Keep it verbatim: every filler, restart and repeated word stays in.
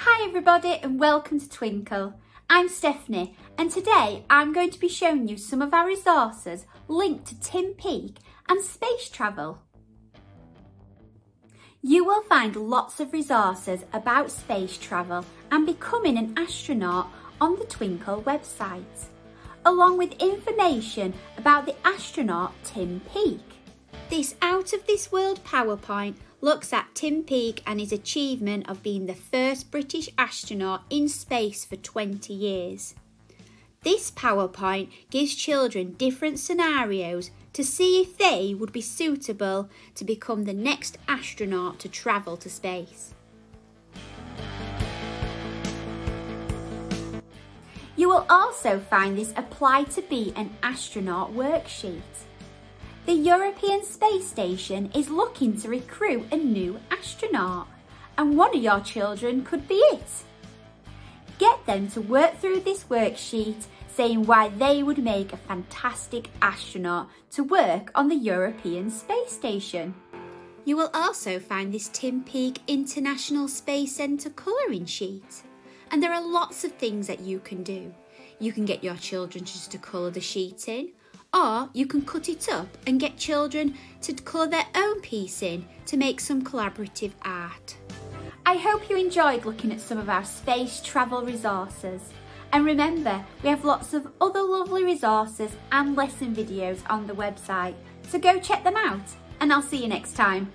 Hi everybody and welcome to Twinkl. I'm Stephanie and today I'm going to be showing you some of our resources linked to Tim Peake and space travel. You will find lots of resources about space travel and becoming an astronaut on the Twinkl website, along with information about the astronaut Tim Peake. This out of this world PowerPoint looks at Tim Peake and his achievement of being the first British astronaut in space for twenty years. This PowerPoint gives children different scenarios to see if they would be suitable to become the next astronaut to travel to space. You will also find this Apply to be an Astronaut worksheet. The European Space Station is looking to recruit a new astronaut, and one of your children could be it. Get them to work through this worksheet saying why they would make a fantastic astronaut to work on the European Space Station. You will also find this Tim Peake International Space Centre colouring sheet, and there are lots of things that you can do. You can get your children just to colour the sheet in, or you can cut it up and get children to colour their own piece in to make some collaborative art. I hope you enjoyed looking at some of our space travel resources. And remember, we have lots of other lovely resources and lesson videos on the website, so go check them out and I'll see you next time.